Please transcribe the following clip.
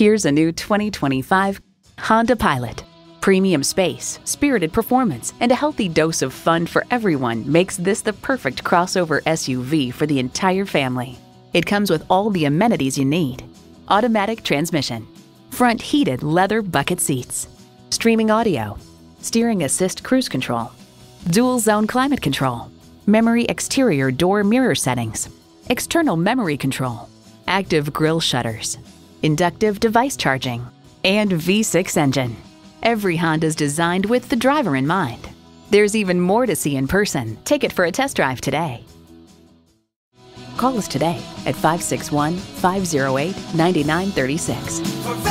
Here's a new 2025 Honda Pilot. Premium space, spirited performance, and a healthy dose of fun for everyone makes this the perfect crossover SUV for the entire family. It comes with all the amenities you need: automatic transmission, front heated leather bucket seats, streaming audio, steering assist cruise control, dual zone climate control, memory exterior door mirror settings, external memory control, active grille shutters, inductive device charging, and V6 engine. Every Honda's designed with the driver in mind. There's even more to see in person. Take it for a test drive today. Call us today at 561-508-9936.